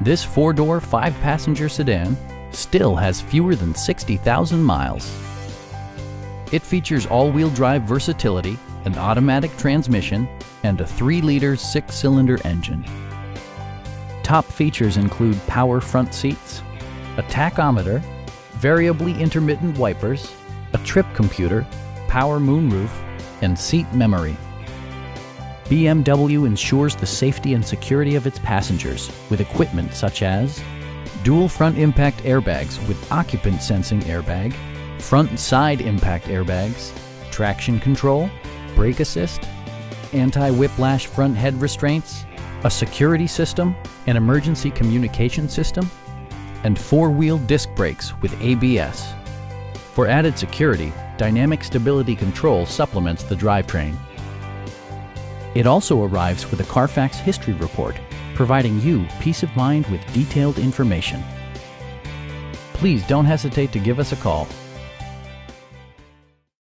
This four-door, five-passenger sedan still has fewer than 60,000 miles. It features all-wheel drive versatility, an automatic transmission, and a 3-liter 6-cylinder engine. Top features include power front seats, a tachometer, variably intermittent wipers, a trip computer, power moonroof, and seat memory. BMW ensures the safety and security of its passengers with equipment such as dual front impact airbags with occupant sensing airbag, front and side impact airbags, traction control, brake assist, anti-whiplash front head restraints, a security system, an emergency communication system, and four-wheel disc brakes with ABS. For added security, Dynamic Stability Control supplements the drivetrain. It also arrives with a Carfax history report, providing you peace of mind with detailed information. Please don't hesitate to give us a call.